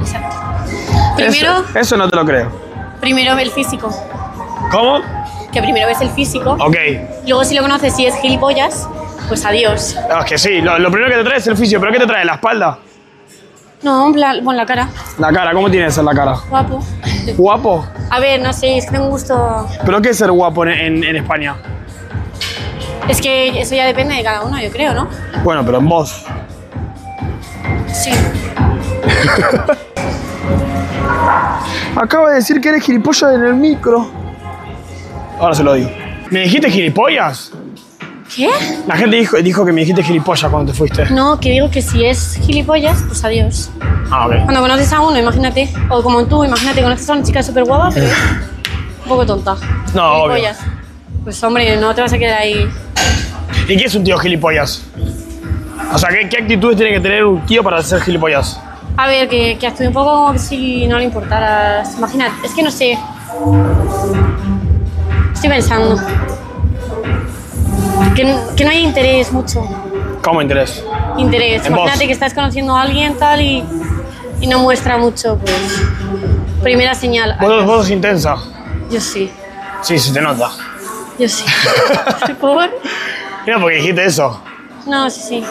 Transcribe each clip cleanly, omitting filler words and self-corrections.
Exacto. Primero... Eso no te lo creo. Primero ve el físico. ¿Cómo? Que primero ves el físico. Ok. Luego si lo conoces, si es gilipollas, pues adiós. No, es que sí, lo primero que te trae es el físico. ¿Pero qué te trae? ¿La espalda? No, bueno, la cara. La cara, ¿cómo tienes en la cara? Guapo. ¿Guapo? A ver, no sé, es que tengo un gusto... ¿Pero qué es ser guapo en España? Es que eso ya depende de cada uno, yo creo, ¿no? Bueno, pero en vos. Sí. Acaba de decir que eres gilipollas en el micro. Ahora se lo digo. ¿Me dijiste gilipollas? ¿Qué? La gente dijo que me dijiste gilipollas cuando te fuiste. No, que digo que si es gilipollas, pues adiós. Ah, ok. Cuando conoces a uno, imagínate, o como tú, imagínate, conoces a una chica súper guapa, pero un poco tonta. No, gilipollas. Obvio. Pues hombre, no te vas a quedar ahí. ¿Y qué es un tío gilipollas? O sea, ¿qué actitudes tiene que tener un tío para ser gilipollas? A ver, que actúe un poco como si no le importaras. Imagínate, es que no sé. Estoy pensando. Que no hay interés mucho. ¿Cómo interés? Interés. Imagínate que estás conociendo a alguien tal y no muestra mucho, pues. Primera señal. ¿Vos sos intensa? Yo sí. Sí, se te nota. Yo sí. ¿Por? Mira, porque dijiste eso. No, sí, sí.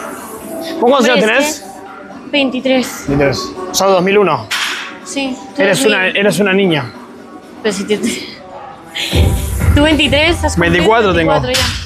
¿Cuántos años tenés? 23. 23. O sea, 2001. Sí. Eres una niña. Pero si te... Tú 23, has 24 tengo. 24 ya.